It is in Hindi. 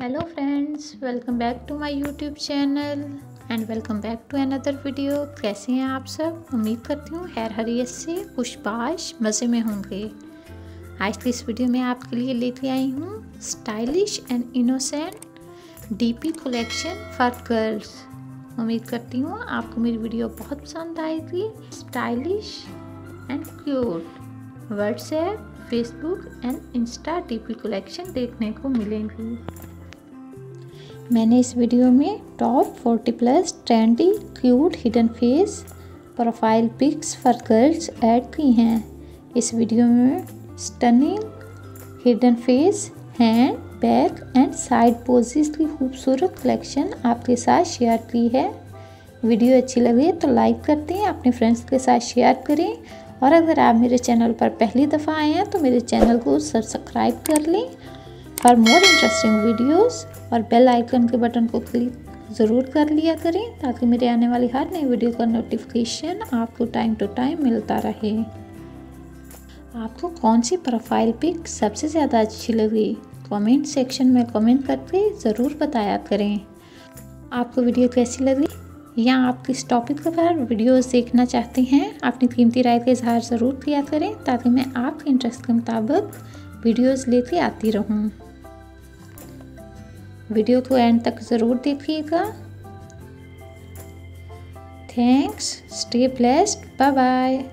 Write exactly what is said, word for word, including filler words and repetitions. Hello friends, welcome back to my YouTube channel and welcome back to another video. कैसे हैं आप सब? उम्मीद करती हूँ खैर हरियत से खुशबाश मज़े में होंगे। आज की इस वीडियो में आपके लिए लेके आई हूँ stylish and innocent DP collection for girls. उम्मीद करती हूँ आपको मेरी वीडियो बहुत पसंद आएगी। Stylish and cute WhatsApp, Facebook and Insta DP collection देखने को मिलेंगी। मैंने इस वीडियो में टॉप चालीस plus trendy cute hidden face profile pics for girls add की हैं। इस वीडियो में stunning hidden face, hand, back and side poses की खूबसूरत कलेक्शन आपके साथ शेयर की है। वीडियो अच्छी लगे तो लाइक करते हैं, अपने फ्रेंड्स के साथ शेयर करें और अगर आप मेरे चैनल पर पहली दफ़ा आए हैं तो मेरे चैनल को सब्सक्राइब कर लें फॉर मोर इंटरेस्टिंग वीडियोस, और बेल आइकन के बटन को क्लिक ज़रूर कर लिया करें ताकि मेरे आने वाली हर नई वीडियो का नोटिफिकेशन आपको टाइम टू टाइम मिलता रहे। आपको कौन सी प्रोफाइल पिक सबसे ज़्यादा अच्छी लगी? कमेंट सेक्शन में कमेंट करके ज़रूर बताया करें। आपको वीडियो कैसी लगी या आप किस टॉपिक पर वीडियोस देखना चाहते हैं, अपनी कीमती राय का इजहार ज़रूर किया करें ताकि मैं आपके इंटरेस्ट के मुताबिक वीडियोस लेके आती रहूं। वीडियो को एंड तक ज़रूर देखिएगा। Thanks, stay blessed, bye bye.